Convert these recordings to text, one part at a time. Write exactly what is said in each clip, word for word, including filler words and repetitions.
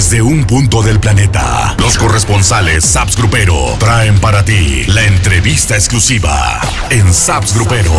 desde un punto del planeta. Los corresponsales Saps Grupero traen para ti la entrevista exclusiva en Saps Grupero.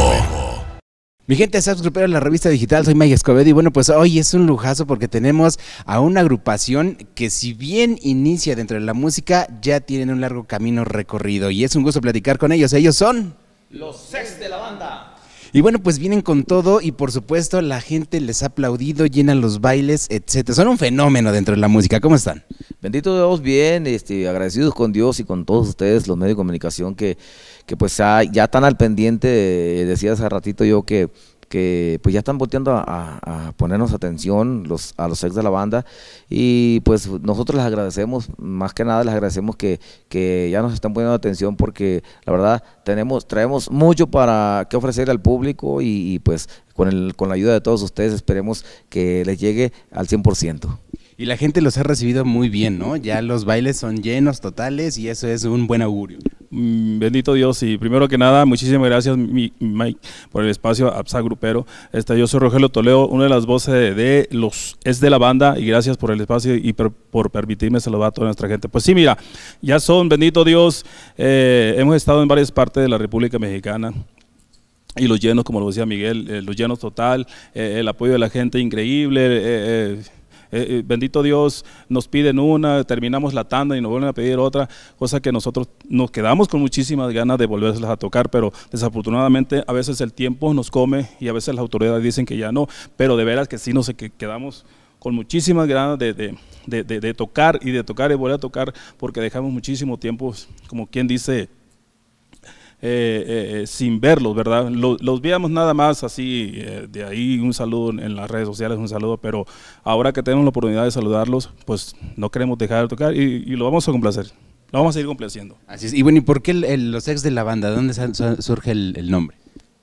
Mi gente de Saps Grupero, la revista digital, soy Mike Escobedo y bueno, pues hoy es un lujazo porque tenemos a una agrupación que si bien inicia dentro de la música, ya tienen un largo camino recorrido y es un gusto platicar con ellos. Ellos son... Los Ex de la Banda. Y bueno, pues vienen con todo y por supuesto la gente les ha aplaudido, llenan los bailes, etcétera. Son un fenómeno dentro de la música. ¿Cómo están? Bendito Dios, bien, este, agradecidos con Dios y con todos ustedes, los medios de comunicación que, que pues ya, ya están al pendiente. De, decía hace ratito yo que, que pues ya están volteando a, a, a ponernos atención los, a los Ex de la Banda, y pues nosotros les agradecemos, más que nada les agradecemos que, que ya nos están poniendo atención, porque la verdad tenemos, traemos mucho para que ofrecer al público y, y pues con, el, con la ayuda de todos ustedes esperemos que les llegue al cien por ciento. Y la gente los ha recibido muy bien, ¿no? Ya los bailes son llenos, totales, y eso es un buen augurio. Bendito Dios, y primero que nada, muchísimas gracias, Mike, por el espacio a Saps Grupero. Este, yo soy Rogelio Toledo, una de las voces de, de Los Ex de la Banda, y gracias por el espacio y per, por permitirme saludar a toda nuestra gente. Pues sí, mira, ya son, bendito Dios, eh, hemos estado en varias partes de la República Mexicana, y los llenos, como lo decía Miguel, eh, los llenos total, eh, el apoyo de la gente increíble, eh, eh, Eh, bendito Dios, nos piden una, terminamos la tanda y nos vuelven a pedir otra, cosa que nosotros nos quedamos con muchísimas ganas de volverlas a tocar, pero desafortunadamente a veces el tiempo nos come y a veces las autoridades dicen que ya no, pero de veras que sí nos quedamos con muchísimas ganas de, de, de, de, de tocar y de tocar y volver a tocar, porque dejamos muchísimo tiempo, como quien dice, Eh, eh, sin verlos, ¿verdad? Los, los veíamos nada más así, eh, de ahí un saludo en las redes sociales, un saludo, pero ahora que tenemos la oportunidad de saludarlos, pues no queremos dejar de tocar y, y lo vamos a complacer, lo vamos a seguir complaciendo. Así es. Y bueno, ¿y por qué el, el, Los Ex de la Banda? ¿De dónde surge el, el nombre?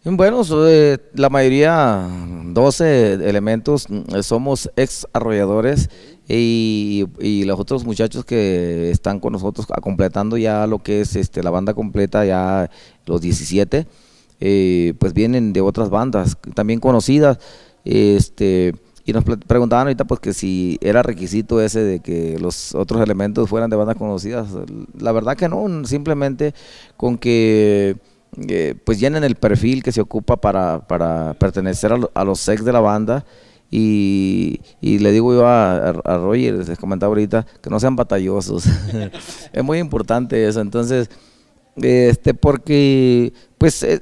Bueno, soy, la mayoría, doce elementos, somos ex arrolladores. Y, y los otros muchachos que están con nosotros completando ya lo que es este, la banda completa, ya los diecisiete, eh, pues vienen de otras bandas también conocidas, este, y nos preguntaban ahorita pues que si era requisito ese de que los otros elementos fueran de bandas conocidas. La verdad que no, simplemente con que eh, pues llenen el perfil que se ocupa para, para pertenecer a, lo, a los Ex de la Banda. Y, y le digo yo a, a, a Roger, les comentaba ahorita, que no sean batallosos. Es muy importante eso. Entonces, este, porque pues eh,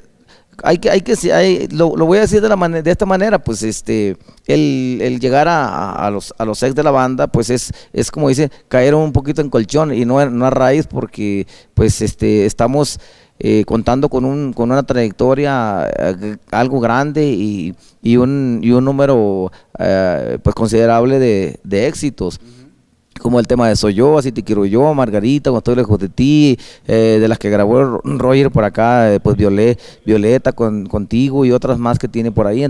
hay que, hay que hay, lo, lo voy a decir de, la man de esta manera, pues este, el, el llegar a, a, los, a los Ex de la Banda, pues es, es como dice, caer un poquito en colchón y no, no a raíz, porque pues este, estamos Eh, contando con, un, con una trayectoria eh, algo grande y, y, un, y un número eh, pues considerable de, de éxitos, uh-huh. Como el tema de Soy Yo, Así Te Quiero Yo, Margarita, Cuando Estoy Lejos de Ti, eh, de las que grabó Roger por acá, eh, pues Violet, Violeta con, Contigo y otras más que tiene por ahí.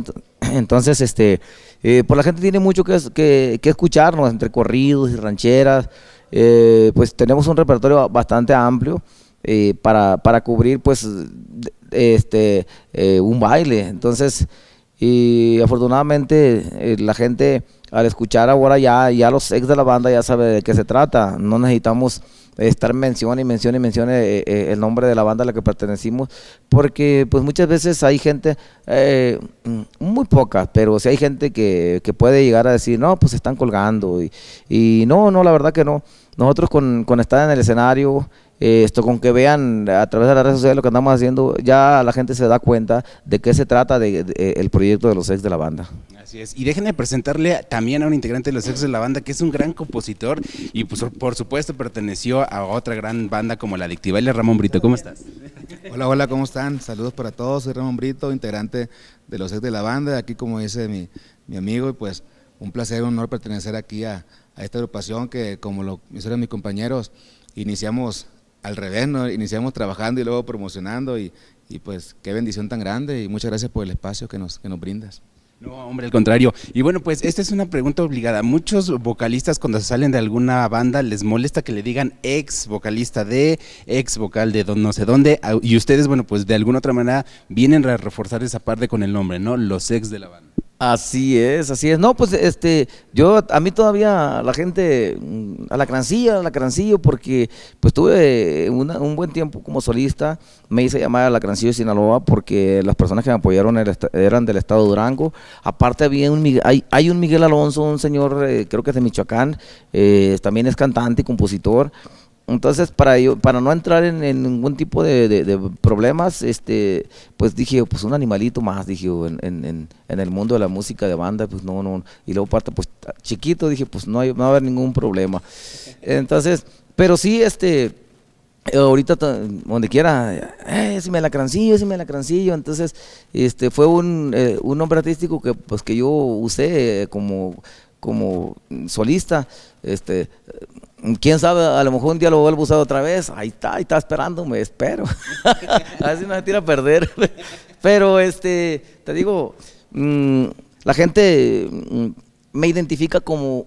Entonces, este, eh, pues la gente tiene mucho que, que, que escucharnos, entre corridos y rancheras, eh, pues tenemos un repertorio bastante amplio. Eh, para, para cubrir pues este eh, un baile. Entonces, y afortunadamente eh, la gente al escuchar ahora ya, ya los Ex de la Banda ya sabe de qué se trata. No necesitamos estar mencionando y mencionando y mencionando eh, eh, el nombre de la banda a la que pertenecimos, porque pues muchas veces hay gente, eh, muy poca, pero si hay gente que, que puede llegar a decir, no, pues están colgando, y, y no, no, la verdad que no. Nosotros con, con estar en el escenario, Eh, esto con que vean a través de las redes sociales lo que andamos haciendo, ya la gente se da cuenta de qué se trata de, de, de, el proyecto de los Ex de la Banda. Así es, y déjenme presentarle también a un integrante de los Ex de la Banda que es un gran compositor y pues, por supuesto perteneció a otra gran banda como la Adictiva. Él es Ramón Brito. ¿Cómo estás? Hola, hola, ¿cómo están? Saludos para todos, soy Ramón Brito, integrante de los Ex de la Banda, aquí como dice mi, mi amigo, y pues un placer, un honor pertenecer aquí a, a esta agrupación que, como lo hicieron mis compañeros, iniciamos al revés, ¿no? Iniciamos trabajando y luego promocionando y, y pues qué bendición tan grande, y muchas gracias por el espacio que nos, que nos brindas. No, hombre, al contrario. Y bueno, pues esta es una pregunta obligada. Muchos vocalistas cuando salen de alguna banda les molesta que le digan ex vocalista de, ex vocal de don no sé dónde, y ustedes, bueno, pues de alguna otra manera vienen a reforzar esa parte con el nombre, ¿no? Los Ex de la Banda. Así es, así es. No, pues este, yo, a mí todavía la gente, a la Alacrancillo, a la Alacrancillo, porque pues tuve una, un buen tiempo como solista, me hice llamar a la Alacrancillo de Sinaloa porque las personas que me apoyaron eran del estado de Durango. Aparte había un, hay, hay un Miguel Alonso, un señor, eh, creo que es de Michoacán, eh, también es cantante y compositor. Entonces, para yo, para no entrar en, en ningún tipo de, de, de problemas, este, pues dije, pues un animalito más, dije, en, en, en el mundo de la música de banda, pues no, no, y luego parte, pues chiquito, dije, pues no, hay, no va a haber ningún problema. Entonces, pero sí, este, ahorita donde quiera, eh, si me la Alacrancillo, si me la Alacrancillo, entonces, este, fue un, eh, un nombre artístico que, pues, que yo usé eh, como, como solista, este. Quién sabe, a lo mejor un día lo vuelvo a usar otra vez. Ahí está, ahí está esperándome, espero. A ver si no me tira a perder. Pero este, te digo, mmm, la gente mmm, me identifica como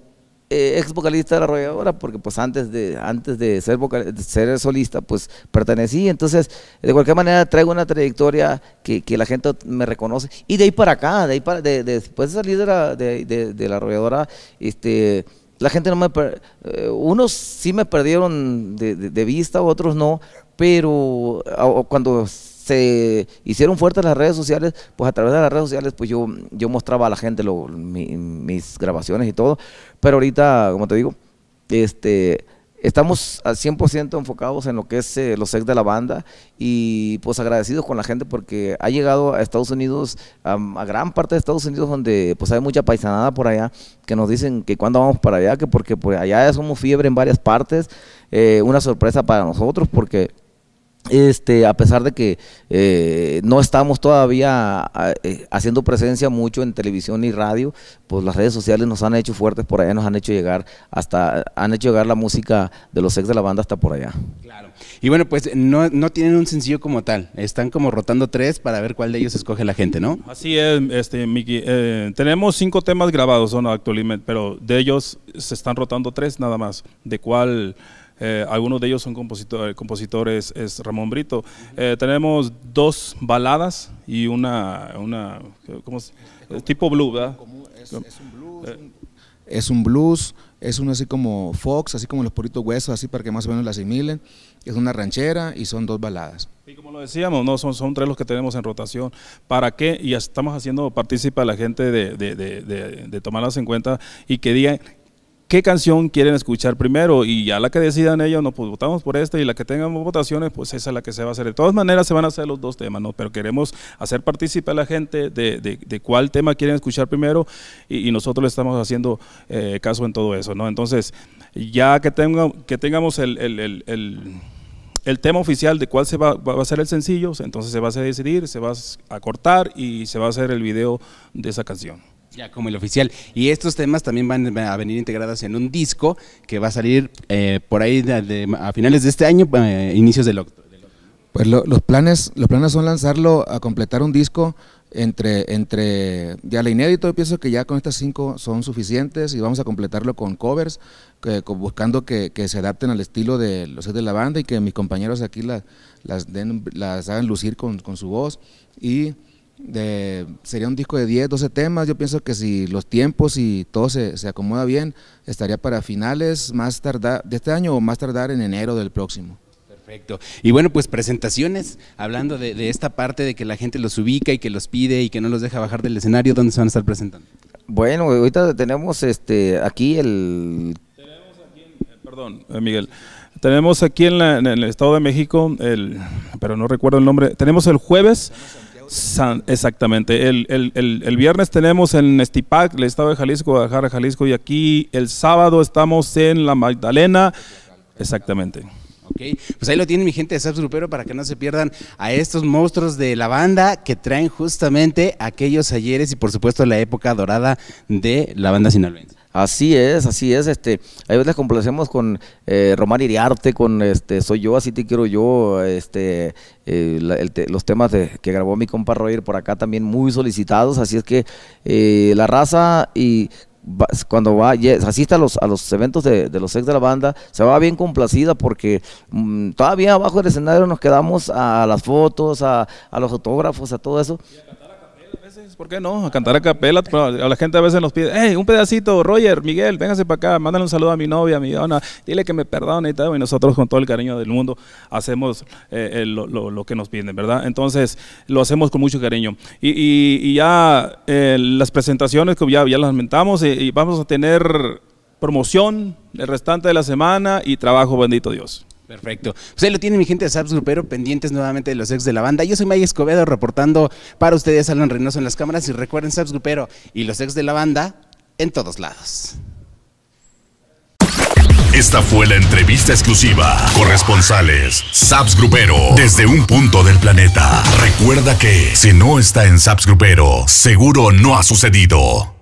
eh, ex vocalista de La Arrolladora, porque pues antes de antes de ser vocal, de ser solista, pues pertenecí. Entonces, de cualquier manera traigo una trayectoria que, que la gente me reconoce. Y de ahí para acá, de ahí para, de, de, después de salir de la, de, de, de La Arrolladora, este. La gente no me... Per... Eh, unos sí me perdieron de, de, de vista, otros no, pero a, cuando se hicieron fuertes las redes sociales, pues a través de las redes sociales, pues yo, yo mostraba a la gente lo, mi, mis grabaciones y todo, pero ahorita, como te digo, este... Estamos al cien por ciento enfocados en lo que es eh, Los Ex de la Banda y pues agradecidos con la gente porque ha llegado a Estados Unidos, a, a gran parte de Estados Unidos donde pues hay mucha paisanada por allá que nos dicen que cuando vamos para allá, que porque por allá somos fiebre en varias partes, eh, una sorpresa para nosotros porque este a pesar de que eh, no estamos todavía a, eh, haciendo presencia mucho en televisión y radio, pues las redes sociales nos han hecho fuertes por allá, nos han hecho llegar hasta han hecho llegar la música de Los Ex de la Banda hasta por allá. Claro. Y bueno, pues no, no tienen un sencillo como tal, están como rotando tres para ver cuál de ellos escoge la gente, ¿no? Así es, este Miki, eh, tenemos cinco temas grabados ¿no? actualmente, pero de ellos se están rotando tres nada más, de cuál... Eh, algunos de ellos son compositor, compositores, es Ramón Brito. Eh, tenemos dos baladas y una, una ¿cómo se? Es, tipo blues, ¿verdad? Es, es un blues, eh. un, es un blues, es uno así como Fox, así como los Puritos Huesos, así para que más o menos la asimilen. Es una ranchera y son dos baladas. Y como lo decíamos, no son, son tres los que tenemos en rotación. ¿Para qué? Y estamos haciendo partícipe a la gente de, de, de, de, de tomarlas en cuenta y que digan qué canción quieren escuchar primero y ya la que decidan ellos, no, pues votamos por esta y la que tengamos votaciones, pues esa es la que se va a hacer. De todas maneras se van a hacer los dos temas, ¿no? Pero queremos hacer partícipe a la gente de, de, de cuál tema quieren escuchar primero y, y nosotros le estamos haciendo eh, caso en todo eso, ¿no? Entonces, ya que, tenga, que tengamos el, el, el, el el tema oficial de cuál se va, va a ser el sencillo, entonces se va a hacer decidir, se va a cortar y se va a hacer el video de esa canción. Ya como el oficial. Y estos temas también van a venir integrados en un disco que va a salir eh, por ahí de, de, a finales de este año, eh, inicios del otro. Pues lo, los, planes, los planes son lanzarlo a completar un disco entre, entre ya la inédito, yo pienso que ya con estas cinco son suficientes y vamos a completarlo con covers, que, con, buscando que, que se adapten al estilo de Los Ex de la Banda y que mis compañeros aquí la, las, den, las hagan lucir con, con su voz y... De, sería un disco de diez, doce temas, yo pienso que si los tiempos y todo se, se acomoda bien, estaría para finales más tardar de este año o más tardar en enero del próximo. Perfecto. Y bueno, pues presentaciones, hablando de, de esta parte de que la gente los ubica y que los pide y que no los deja bajar del escenario, ¿dónde se van a estar presentando? Bueno, ahorita tenemos este aquí el... Tenemos aquí, eh, perdón, eh, Miguel. Tenemos aquí en, la, en el Estado de México, el, pero no recuerdo el nombre, tenemos el jueves... San, exactamente, el, el, el, el viernes tenemos en Estipac, el estado de Jalisco, Guadalajara, Jalisco, y aquí el sábado estamos en La Magdalena, exactamente. Ok, pues ahí lo tienen mi gente de Saps Grupero para que no se pierdan a estos monstruos de la banda que traen justamente aquellos ayeres y por supuesto la época dorada de la banda sinaloense. Así es, así es, este, a veces les complacemos con eh, Román Iriarte, con este, Soy Yo, Así Te Quiero Yo, este, eh, la, el te, los temas de, que grabó mi compa Roger por acá también muy solicitados, así es que eh, la raza y cuando va, asiste a los, a los eventos de, de Los Ex de la Banda, se va bien complacida porque mmm, todavía abajo del escenario nos quedamos a las fotos, a, a los autógrafos, a todo eso. Y a cantar a capela a veces. ¿por qué no? A cantar a capela. A la gente a veces nos pide, hey, un pedacito, Roger, Miguel, véngase para acá, mándale un saludo a mi novia, a mi dona, dile que me perdone y tal. Y nosotros con todo el cariño del mundo hacemos eh, lo, lo, lo que nos piden, ¿verdad? Entonces lo hacemos con mucho cariño. Y, y, y ya eh, las presentaciones que ya, ya las mentamos y, y vamos a tener promoción el restante de la semana y trabajo, bendito Dios. Perfecto. Pues ahí lo tiene mi gente de Saps Grupero, pendientes nuevamente de los ex de la banda. Yo soy May Escobedo reportando para ustedes, Alan Reynoso en las cámaras, y recuerden Saps Grupero y los ex de la banda en todos lados. Esta fue la entrevista exclusiva. Corresponsales, Saps Grupero, desde un punto del planeta. Recuerda que si no está en Saps Grupero, seguro no ha sucedido.